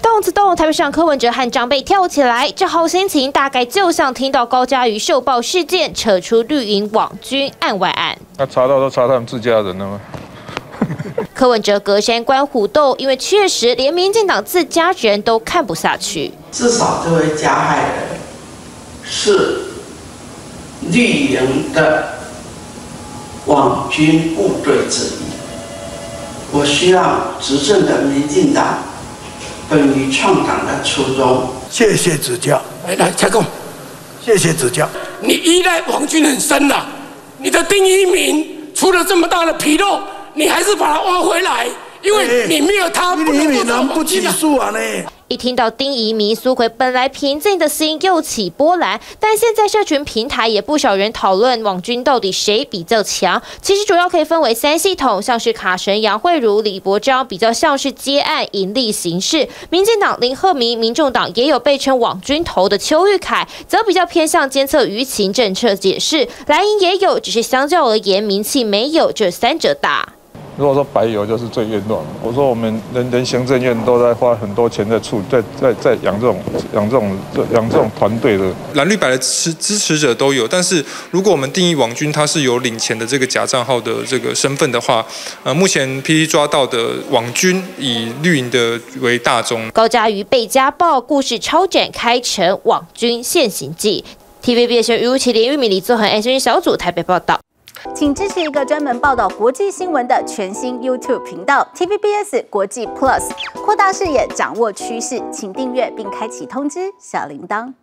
动次动，台北市长柯文哲和长辈跳起来，这好心情大概就像听到高嘉瑜受暴事件扯出绿营网军案外案。那查到都查他们自家人了吗？柯文哲隔山观虎斗，因为确实连民进党自家人都看不下去。至少这位加害人是绿营的网军部队之一。我希望执政的民进党本于创党的初衷。谢谢指教，来蔡公，谢谢指教。你依赖网军很深了，你的第一名出了这么大的纰漏。 你还是把它挖回来，因为你没有他，丁怡民不起诉啊呢。一听到丁怡民、苏奎本来平静的心又起波澜，但现在社群平台也不少人讨论网军到底谁比较强。其实主要可以分为三系统，像是卡神、杨惠如、李柏璋比较像是接案盈利形式，民进党林鹤鸣、民众党也有被称网军头的邱玉凯，则比较偏向监测舆情政策解释。蓝营也有，只是相较而言名气没有这三者大。 如果说白油就是最冤枉，我说我们人行政院都在花很多钱在养这种团队的蓝绿白的支持者都有，但是如果我们定义网军他是有领钱的这个假账号的这个身份的话，目前 PTT 抓到的网军以绿营的为大宗。高嘉瑜被家暴故事超展开成网军现行记 ，TVBS 新闻于麒麟、玉米李作恒、安新小组台北报道。 请支持一个专门报道国际新闻的全新 YouTube 频道 TVBS 国际 Plus， 扩大视野，掌握趋势。请订阅并开启通知小铃铛。